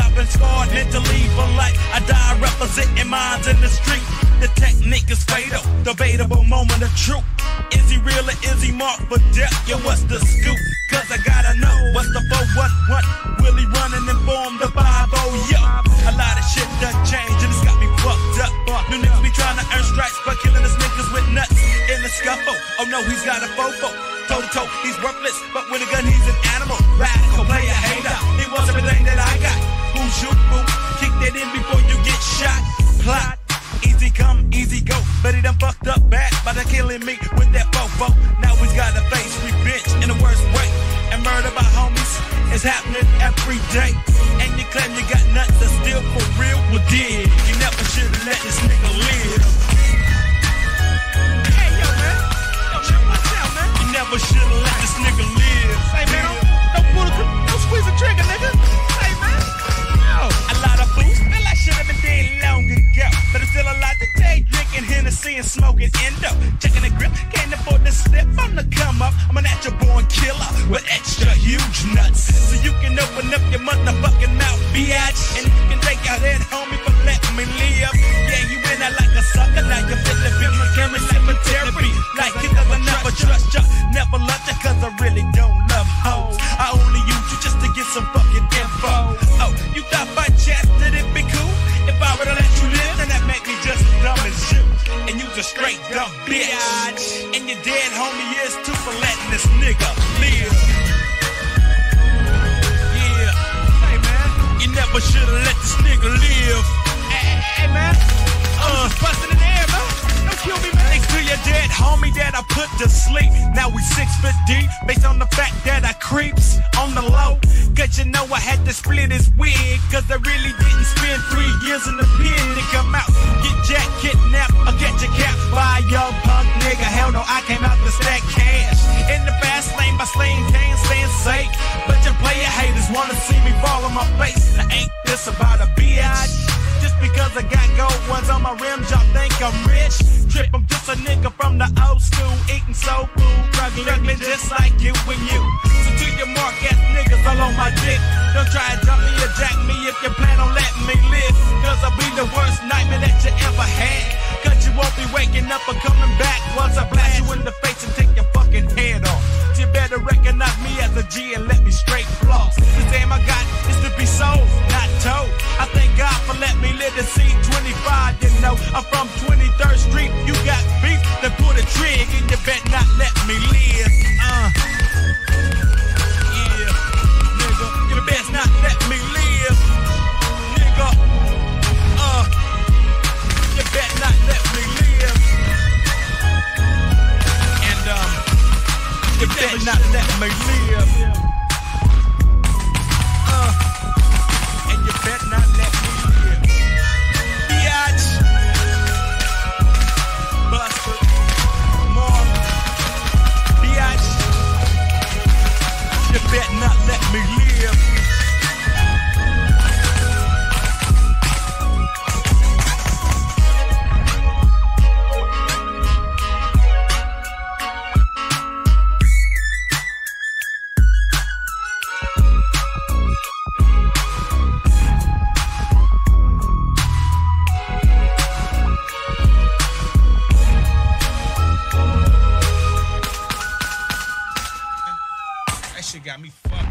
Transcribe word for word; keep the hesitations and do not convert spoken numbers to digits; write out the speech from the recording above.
I've been scarred mentally for life. I die representing minds in the street. The technique is fatal, debatable moment of truth. Is he real or is he marked for death? Yo, what's the scoop? Cause I gotta know what's the four one one. Will he run and inform the five oh? Yo, a lot of shit done changed and it's got me fucked up. New niggas be trying to earn stripes by killing us niggas with nuts in the scuffle. Oh no, he's got a fofo. Toe to toe, he's worthless, but with a gun he's an animal. Radical player, hater, he was everything that I got. Who's you, boo? Kick that in before you get shot. Plot. Easy come, easy go, but he done fucked up bad by the killing me with that fofo. Now he's got to face revenge in the worst way, and murder by homies is happening every day. And you claim you got nuts that's still for real. Well, dig, you never should have let this nigga live. Hey, yo, man, yo, man, watch out, man. You never should have let this nigga live. Hey, man, don't pull the, don't squeeze the trigger, nigga. Hey, man, yo, a lot of fools feel I should have been dead long ago, but it's still a lot to take. Drinking Hennessy and smoking endo, checking the grip, can't afford to slip. I'm the come up, I'm a natural born killer with extra huge nuts, so you can open up your motherfucking mouth, bitch, and you can take your head, homie, for letting me live. Yeah, you in there like a sucker, like a fitting bitch, my camera cemetery, like it, cause I never trust ya, never love ya, cause I really don't love hoes. I only use you just to get some fucking info. Oh, you thought by chance that it'd be cool if I would've let you live, then that make me just dumb as shit. And you's a straight dumb bitch, and your dead homie is too for letting this nigga live. Yeah, hey man, you never should've let this nigga live. Hey, hey man, I'm uh, busting in the air, man. Don't kill me, man. Thanks to your dead homie that I put to sleep. Now we six foot deep, based on the fact that I creeps on the low. Cause you know I had to split his wig, cause I really didn't spend three years in the pen to come out. Get jacked, kidnapped, or get your cap by a young punk nigga. Hell no, I came out to stack cash. In the fast lane by slaying gang, staying safe. But your player haters wanna see me fall on my face. I ain't this about a bitch. Just because I got gold ones on my rims, y'all think I'm rich? Trip, I'm just a nigga from the old school, eating soul food, struggling just like you and you. So to your mark ass niggas all on my dick, don't try to jump me or jack me if you plan on letting me live. Cause I'll be the worst nightmare that you ever had. Cause you won't be waking up or coming back once I blast you in the face and take your fucking head off. So you better recognize me as a G and let me straight floss. This damn I got is to be sold, not told. I thank God for letting me live to see twenty-five, you know I'm from twenty-third street. You got beef, then pull the trigger and you bet not let me live. Uh, yeah, nigga, you best not let me live, nigga. Uh, you bet not let me live, and um, you better not let me live. Uh, and you bet not let me live. You better not let me live. Got me fucked.